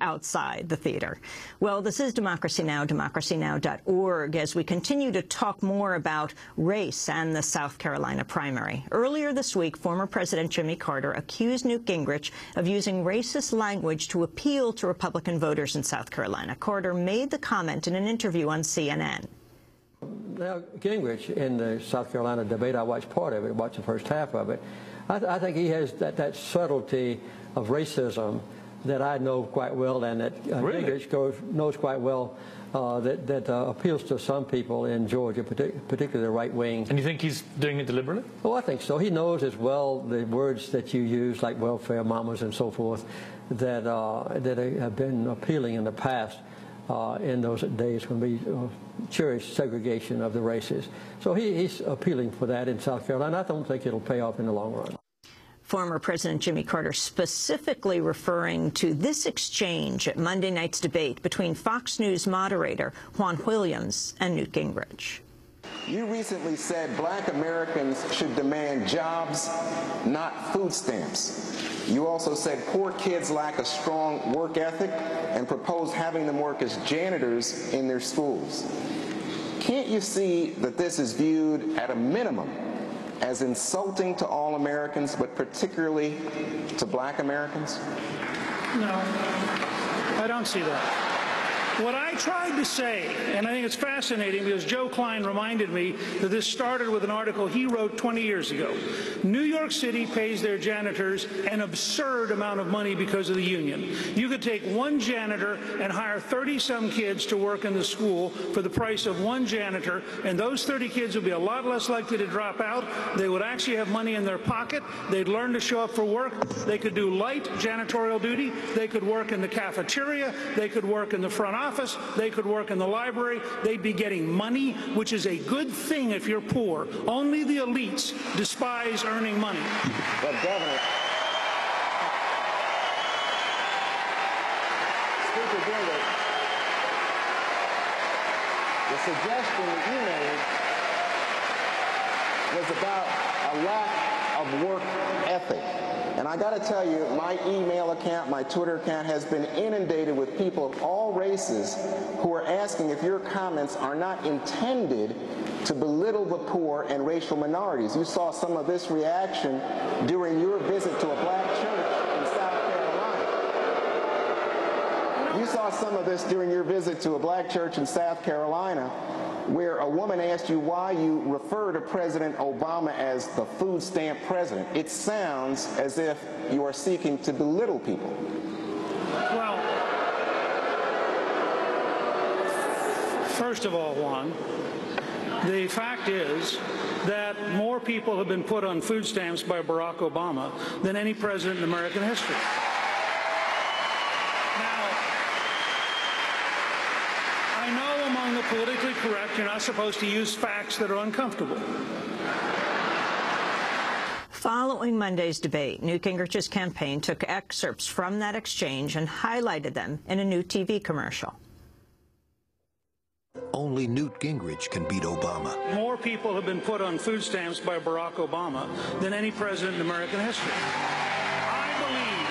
outside the theater. Well, this is Democracy Now!, democracynow.org, as we continue to talk more about race and the South Carolina primary. Earlier this week, former President Jimmy Carter accused Newt Gingrich of using racist language to appeal to Republican voters in South Carolina. Carter made the comment in an interview on CNN. Now, Gingrich, in the South Carolina debate, I watched part of it, watched the first half of it. I think he has that subtlety of racism that I know quite well, and that Gingrich knows quite well, that appeals to some people in Georgia, particularly the right wing. And you think he's doing it deliberately? Oh, I think so. He knows as well the words that you use, like welfare mamas and so forth, that that have been appealing in the past, in those days when we cherished segregation of the races. So he's appealing for that in South Carolina. I don't think it'll pay off in the long run. Former President Jimmy Carter specifically referring to this exchange at Monday night's debate between Fox News moderator Juan Williams and Newt Gingrich. You recently said black Americans should demand jobs, not food stamps. You also said poor kids lack a strong work ethic and proposed having them work as janitors in their schools. Can't you see that this is viewed at a minimum as insulting to all Americans, but particularly to black Americans? No, I don't see that. What I tried to say, and I think it's fascinating because Joe Klein reminded me that this started with an article he wrote 20 years ago. New York City pays their janitors an absurd amount of money because of the union. You could take one janitor and hire 30-some kids to work in the school for the price of one janitor, and those 30 kids would be a lot less likely to drop out. They would actually have money in their pocket. They'd learn to show up for work. They could do light janitorial duty. They could work in the cafeteria. They could work in the front office. They could work in the library. They'd be getting money, which is a good thing if you're poor. Only the elites despise earning money. But Governor, Speaker Gingrich, the suggestion that you made was about a lack of work ethic. And I got to tell you, my email account, my Twitter account has been inundated with people of all races who are asking if your comments are not intended to belittle the poor and racial minorities. You saw some of this reaction during your visit to a black church in South Carolina. You saw some of this during your visit to a black church in South Carolina, where a woman asked you why you refer to President Obama as the food stamp president. It sounds as if you are seeking to belittle people. Well, first of all, Juan, the fact is that more people have been put on food stamps by Barack Obama than any president in American history. Politically correct, you're not supposed to use facts that are uncomfortable. Following Monday's debate, Newt Gingrich's campaign took excerpts from that exchange and highlighted them in a new TV commercial. Only Newt Gingrich can beat Obama. More people have been put on food stamps by Barack Obama than any president in American history. I believe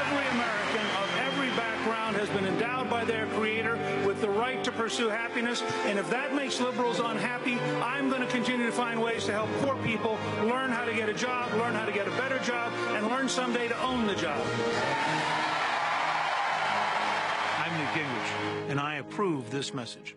every American of every background has been endowed by their creator with the right to pursue happiness, and if that makes liberals unhappy, I'm going to continue to find ways to help poor people learn how to get a job, learn how to get a better job, and learn someday to own the job. I'm Newt Gingrich, and I approve this message.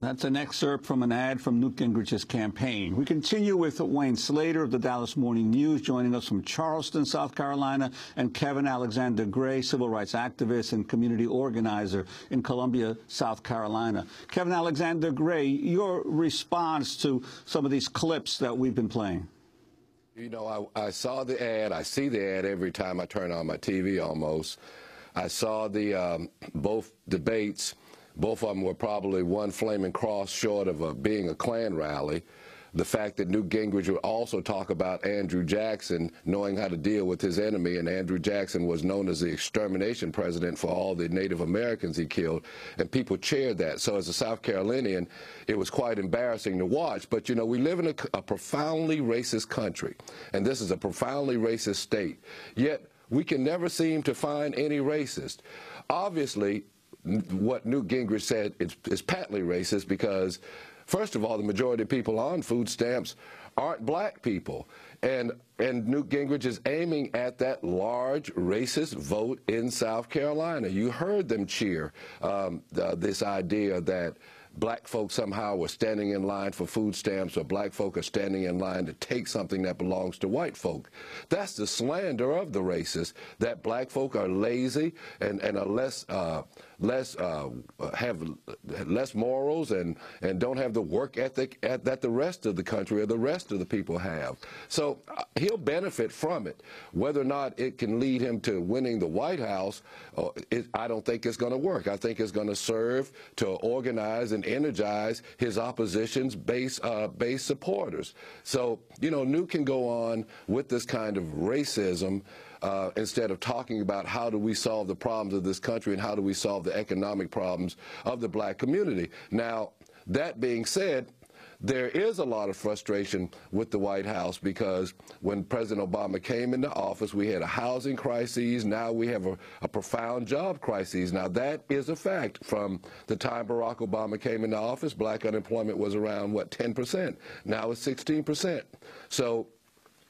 That's an excerpt from an ad from Newt Gingrich's campaign. We continue with Wayne Slater of the Dallas Morning News, joining us from Charleston, South Carolina, and Kevin Alexander Gray, civil rights activist and community organizer in Columbia, South Carolina. Kevin Alexander Gray, your response to some of these clips that we've been playing. You know, I saw the ad. I see the ad every time I turn on my TV almost. I saw the both debates. Both of them were probably one flaming cross short of being a Klan rally. The fact that Newt Gingrich would also talk about Andrew Jackson knowing how to deal with his enemy, and Andrew Jackson was known as the extermination president for all the Native Americans he killed, and people cheered that. So as a South Carolinian, it was quite embarrassing to watch. But, you know, we live in a profoundly racist country, and this is a profoundly racist state, yet we can never seem to find any racist. Obviously, what Newt Gingrich said is patently racist because, first of all, the majority of people on food stamps aren't black people. And Newt Gingrich is aiming at that large racist vote in South Carolina. You heard them cheer this idea that black folk somehow were standing in line for food stamps or black folk are standing in line to take something that belongs to white folk. That's the slander of the racists, that black folk are lazy and are have less morals and don't have the work ethic that the rest of the country or the rest of the people have. So he'll benefit from it. Whether or not it can lead him to winning the White House, I don't think it's going to work. I think it's going to serve to organize and energize his opposition's base supporters. So, you know, Newt can go on with this kind of racism instead of talking about how do we solve the problems of this country and how do we solve the economic problems of the black community. Now, that being said, there is a lot of frustration with the White House because when President Obama came into office, we had a housing crisis. Now we have a profound job crisis. Now, that is a fact. From the time Barack Obama came into office, black unemployment was around, what, 10%? Now it's 16%. So,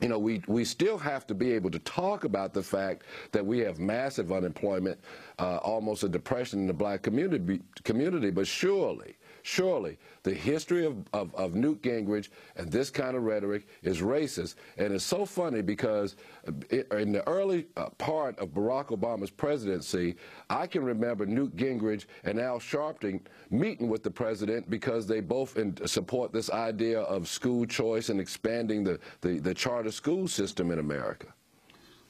you know, we still have to be able to talk about the fact that we have massive unemployment, almost a depression in the black community. But surely, the history of Newt Gingrich and this kind of rhetoric is racist. And it's so funny because in the early part of Barack Obama's presidency, I can remember Newt Gingrich and Al Sharpton meeting with the president because they both support this idea of school choice and expanding the charter school system in America.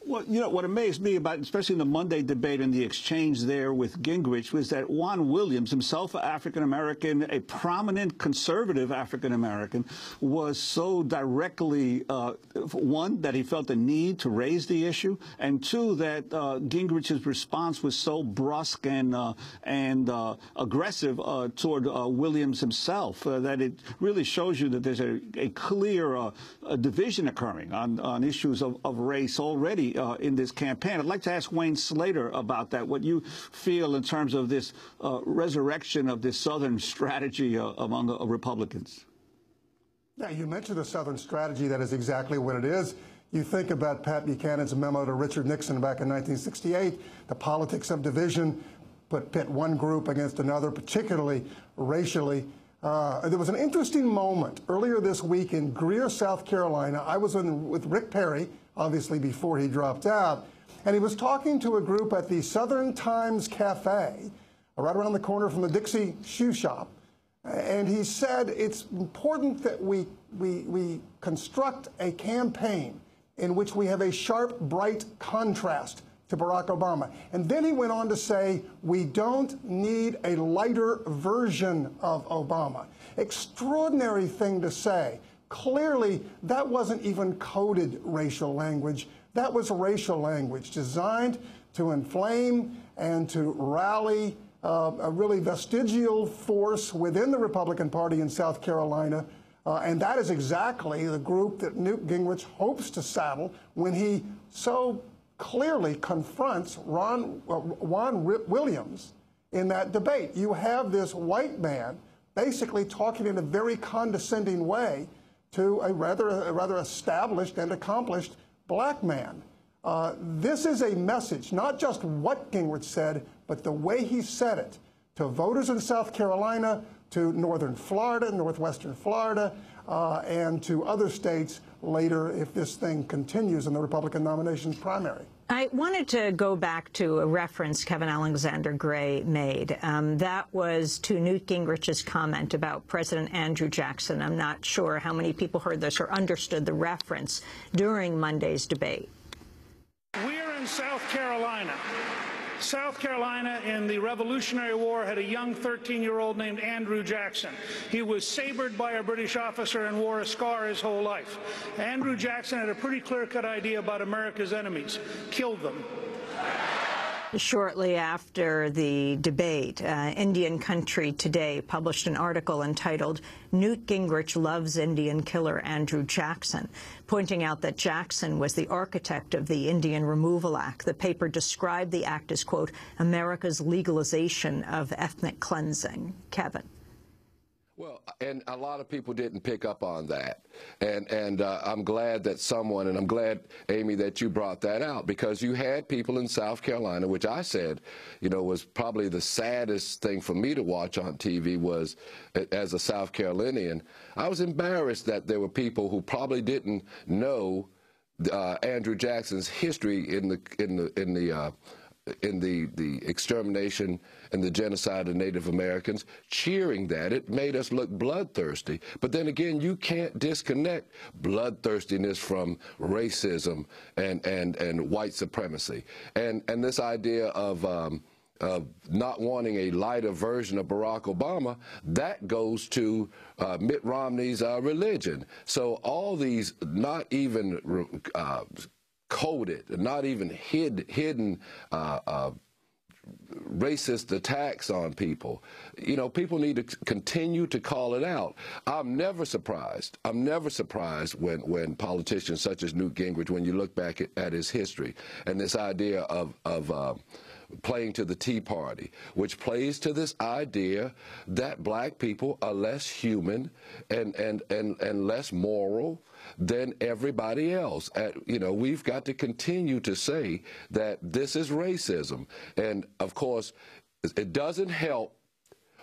Well, you know, what amazed me about, especially in the Monday debate and the exchange there with Gingrich, was that Juan Williams, himself an African-American, a prominent conservative African-American, was so directly, one, that he felt the need to raise the issue, and two, that Gingrich's response was so brusque and aggressive toward Williams himself that it really shows you that there's a clear division occurring on issues of race already in this campaign. I'd like to ask Wayne Slater about that, what you feel in terms of this resurrection of this Southern strategy among Republicans. Yeah, you mentioned the Southern strategy. That is exactly what it is. You think about Pat Buchanan's memo to Richard Nixon back in 1968, the politics of division, but pit one group against another, particularly racially. There was an interesting moment earlier this week in Greer, South Carolina. I was with Rick Perry, obviously before he dropped out, and he was talking to a group at the Southern Times Cafe, right around the corner from the Dixie Shoe Shop, and he said it's important that we construct a campaign in which we have a sharp, bright contrast to Barack Obama. And then he went on to say, we don't need a lighter version of Obama. Extraordinary thing to say. Clearly, that wasn't even coded racial language. That was racial language designed to inflame and to rally a really vestigial force within the Republican Party in South Carolina. And that is exactly the group that Newt Gingrich hopes to saddle when he so clearly confronts Juan Williams in that debate. You have this white man basically talking in a very condescending way to a rather established and accomplished black man. This is a message, not just what Gingrich said, but the way he said it to voters in South Carolina, to northern Florida, northwestern Florida, and to other states later if this thing continues in the Republican nomination primary. I wanted to go back to a reference Kevin Alexander Gray made. That was to Newt Gingrich's comment about President Andrew Jackson. I'm not sure how many people heard this or understood the reference during Monday's debate. We're in South Carolina. South Carolina in the Revolutionary War had a young 13-year-old named Andrew Jackson. He was sabered by a British officer and wore a scar his whole life. Andrew Jackson had a pretty clear-cut idea about America's enemies. Killed them. Shortly after the debate, Indian Country Today published an article entitled, "Newt Gingrich Loves Indian Killer Andrew Jackson," pointing out that Jackson was the architect of the Indian Removal Act. The paper described the act as, quote, America's legalization of ethnic cleansing. Kevin. Well, and a lot of people didn't pick up on that, and I'm glad that someone, and I'm glad, Amy, that you brought that out, because you had people in South Carolina, which I said, you know, was probably the saddest thing for me to watch on TV was, as a South Carolinian, I was embarrassed that there were people who probably didn't know Andrew Jackson's history in the extermination and the genocide of Native Americans, cheering that. It made us look bloodthirsty. But then again, you can't disconnect bloodthirstiness from racism and white supremacy. And this idea of not wanting a lighter version of Barack Obama, that goes to Mitt Romney's religion. So all these not even coded, not even hidden racist attacks on people. You know, people need to continue to call it out. I'm never surprised. I'm never surprised when politicians such as Newt Gingrich, when you look back at his history and this idea of playing to the Tea Party, which plays to this idea that black people are less human and less moral than everybody else. You know, we've got to continue to say that this is racism. And, of course, it doesn't help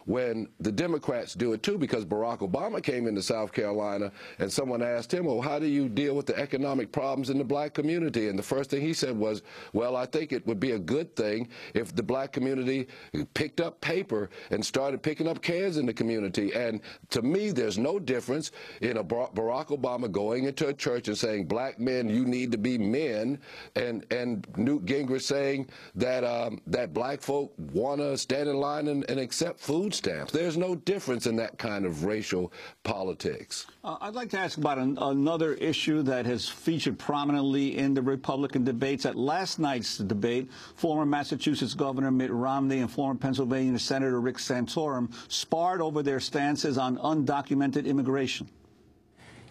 when the Democrats do it, too, because Barack Obama came into South Carolina and someone asked him, well, how do you deal with the economic problems in the black community? And the first thing he said was, well, I think it would be a good thing if the black community picked up paper and started picking up cans in the community. And to me, there's no difference in a Barack Obama going into a church and saying, black men, you need to be men, and Newt Gingrich saying that, that black folk want to stand in line and accept food stamps. There's no difference in that kind of racial politics. I'd like to ask about another issue that has featured prominently in the Republican debates. At last night's debate, former Massachusetts Governor Mitt Romney and former Pennsylvania Senator Rick Santorum sparred over their stances on undocumented immigration.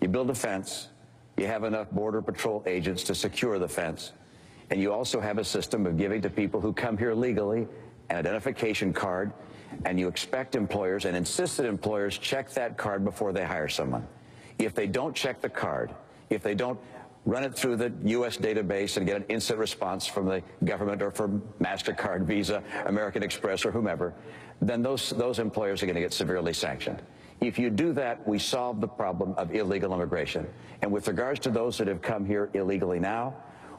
You build a fence, you have enough Border Patrol agents to secure the fence, and you also have a system of giving to people who come here legally an identification card, and you expect employers and insist that employers check that card before they hire someone. If they don't check the card, if they don't run it through the U.S. database and get an instant response from the government or from MasterCard, Visa, American Express, or whomever, then those employers are going to get severely sanctioned. If you do that, we solve the problem of illegal immigration. And with regards to those that have come here illegally now,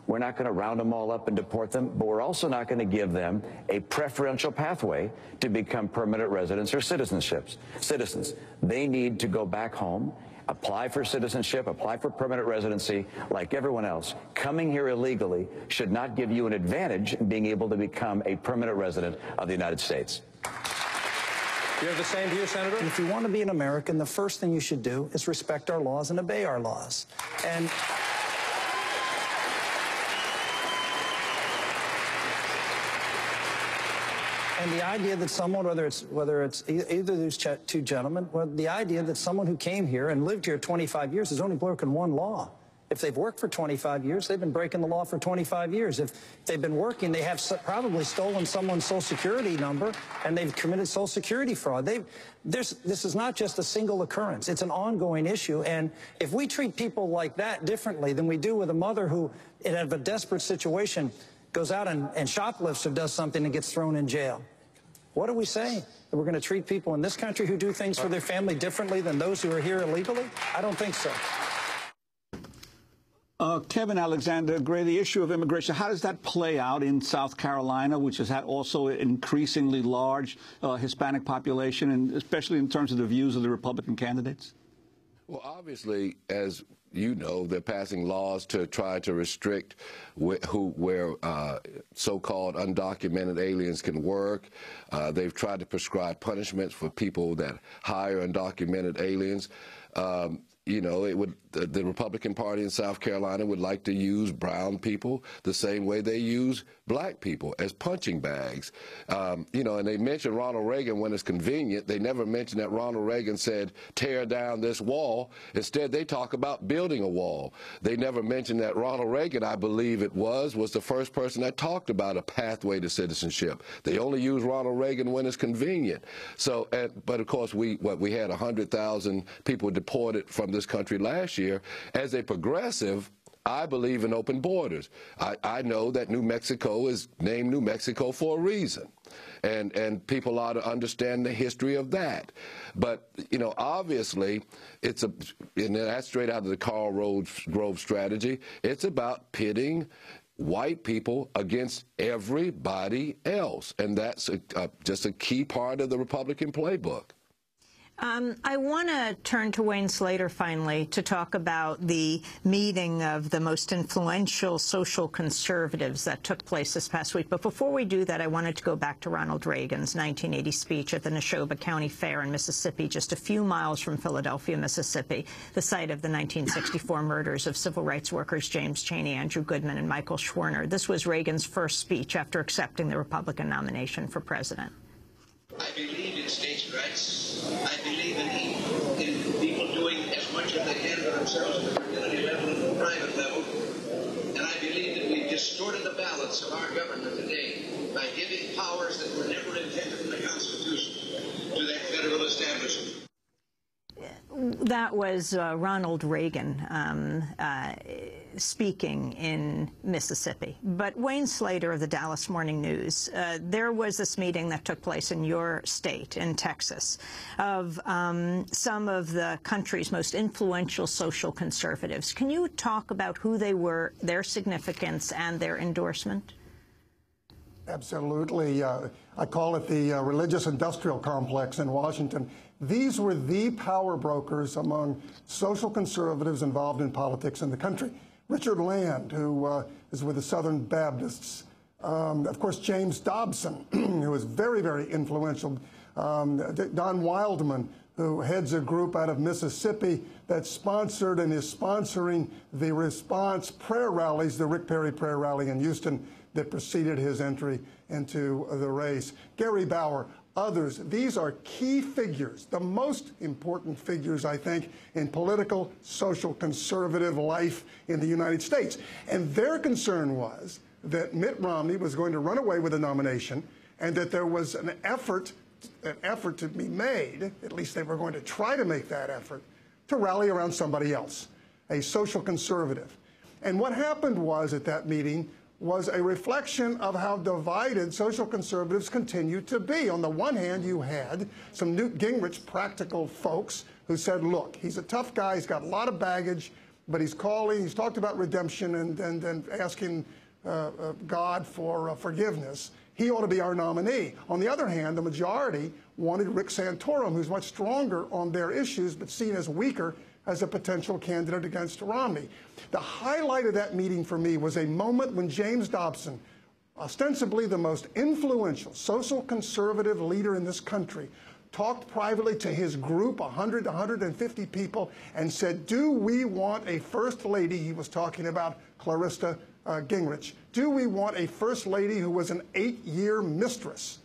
we're not going to round them all up and deport them, but we're also not going to give them a preferential pathway to become permanent residents or citizenships. Citizens, they need to go back home, apply for citizenship, apply for permanent residency like everyone else. Coming here illegally should not give you an advantage in being able to become a permanent resident of the United States. You have the same view, Senator? And if you want to be an American, the first thing you should do is respect our laws and obey our laws. And and the idea that someone, whether it's either of these two gentlemen, well, the idea that someone who came here and lived here 25 years has only broken one law. If they've worked for 25 years, they've been breaking the law for 25 years. If they've been working, they have probably stolen someone's Social Security number, and they've committed Social Security fraud. This is not just a single occurrence. It's an ongoing issue. And if we treat people like that differently than we do with a mother who, in a desperate situation, goes out and shoplifts or does something and gets thrown in jail. What do we say? That we're going to treat people in this country who do things for their family differently than those who are here illegally? I don't think so. Kevin Alexander Gray, the issue of immigration, how does that play out in South Carolina, which has had also an increasingly large Hispanic population, and especially in terms of the views of the Republican candidates? Well, obviously, as you know, they're passing laws to try to restrict where so-called undocumented aliens can work. They've tried to prescribe punishments for people that hire undocumented aliens. you know, it would, the Republican Party in South Carolina would like to use brown people the same way they use black people, as punching bags. You know, and they mention Ronald Reagan when it's convenient. They never mention that Ronald Reagan said, tear down this wall. Instead, they talk about building a wall. They never mention that Ronald Reagan, I believe it was the first person that talked about a pathway to citizenship. They only use Ronald Reagan when it's convenient. So, but of course, we had 100,000 people deported from this country last year. As a progressive, I believe in open borders. I know that New Mexico is named New Mexico for a reason, and people ought to understand the history of that. But, you know, obviously, it's a, and that's straight out of the Karl Rove strategy, it's about pitting white people against everybody else, and that's just a key part of the Republican playbook. I want to turn to Wayne Slater, finally, to talk about the meeting of the most influential social conservatives that took place this past week. But before we do that, I wanted to go back to Ronald Reagan's 1980 speech at the Neshoba County Fair in Mississippi, just a few miles from Philadelphia, Mississippi, the site of the 1964 murders of civil rights workers James Cheney, Andrew Goodman, and Michael Schwerner. This was Reagan's first speech after accepting the Republican nomination for president. I believe in states' rights. I believe in people doing as much as they can for themselves at the community level and the private level. And I believe that we've distorted the balance of our government today by giving powers that were never intended in the Constitution to that federal establishment. That was Ronald Reagan speaking in Mississippi. But Wayne Slater of the Dallas Morning News, there was this meeting that took place in your state, in Texas, of some of the country's most influential social conservatives. Can you talk about who they were, their significance, and their endorsement? Absolutely. I call it the religious industrial complex in Washington. These were the power brokers among social conservatives involved in politics in the country. Richard Land, who is with the Southern Baptists. Of course, James Dobson, who is very, very influential. Don Wildman, who heads a group out of Mississippi that sponsored and is sponsoring the response prayer rallies, the Rick Perry prayer rally in Houston, that preceded his entry into the race. Gary Bauer, others. These are key figures, the most important figures, I think, in political, social, conservative life in the United States. And their concern was that Mitt Romney was going to run away with the nomination and that there was an effort to be made, at least they were going to try to make that effort, to rally around somebody else, a social conservative. And what happened was, at that meeting, was a reflection of how divided social conservatives continue to be. On the one hand, you had some Newt Gingrich practical folks who said, look, he's a tough guy, he's got a lot of baggage, but he's calling, he's talked about redemption and asking God for forgiveness. He ought to be our nominee. On the other hand, the majority wanted Rick Santorum, who's much stronger on their issues, but seen as weaker, as a potential candidate against Romney. The highlight of that meeting for me was a moment when James Dobson, ostensibly the most influential social conservative leader in this country, talked privately to his group, 100 to 150 people, and said, do we want a first lady? He was talking about Clarissa Gingrich. Do we want a first lady who was an 8-year mistress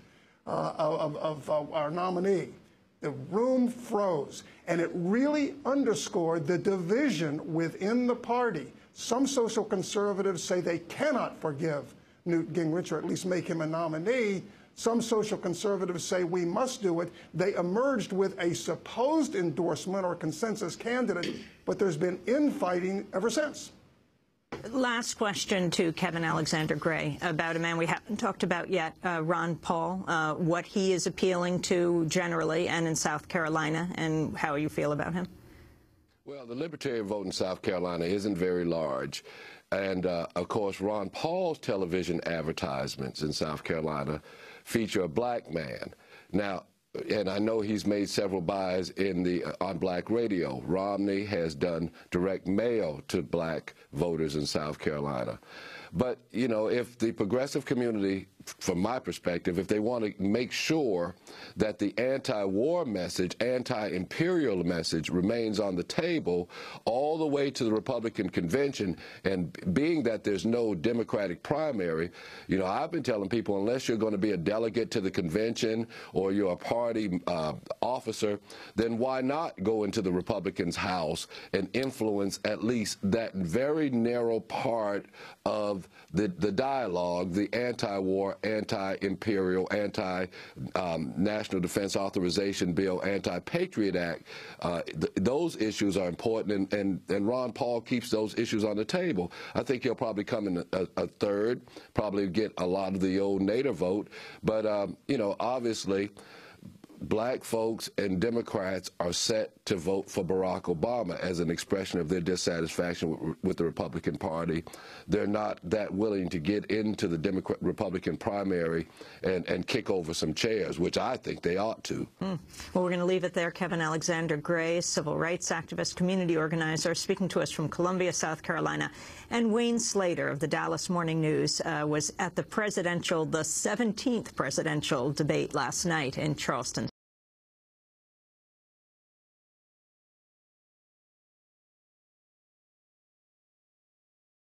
of our nominee? The room froze, and it really underscored the division within the party. Some social conservatives say they cannot forgive Newt Gingrich, or at least make him a nominee. Some social conservatives say we must do it. They emerged with a supposed endorsement or consensus candidate, but there's been infighting ever since. Last question to Kevin Alexander Gray about a man we haven't talked about yet, Ron Paul, what he is appealing to generally and in South Carolina, and how you feel about him. Well, the libertarian vote in South Carolina isn't very large. And, of course, Ron Paul's television advertisements in South Carolina feature a black man. Now, and I know he's made several buys in the, on black radio. Romney has done direct mail to black voters in South Carolina. But, you know, if the progressive community from my perspective, if they want to make sure that the anti-war message, anti-imperial message remains on the table all the way to the Republican convention, and being that there's no Democratic primary, you know, I've been telling people, unless you're going to be a delegate to the convention or you're a party officer, then why not go into the Republicans' house and influence at least that very narrow part of the dialogue, the anti-war, anti-imperial, anti-national defense authorization bill, anti-patriot act. Those issues are important, and Ron Paul keeps those issues on the table. I think he'll probably come in a third, probably get a lot of the old Nader vote, but you know, obviously black folks and Democrats are set to vote for Barack Obama as an expression of their dissatisfaction with the Republican Party. They're not that willing to get into the Republican primary and kick over some chairs, which I think they ought to. Well, we're going to leave it there. Kevin Alexander Gray, civil rights activist, community organizer, speaking to us from Columbia, South Carolina. And Wayne Slater of the Dallas Morning News was at the 17th presidential debate last night in Charleston.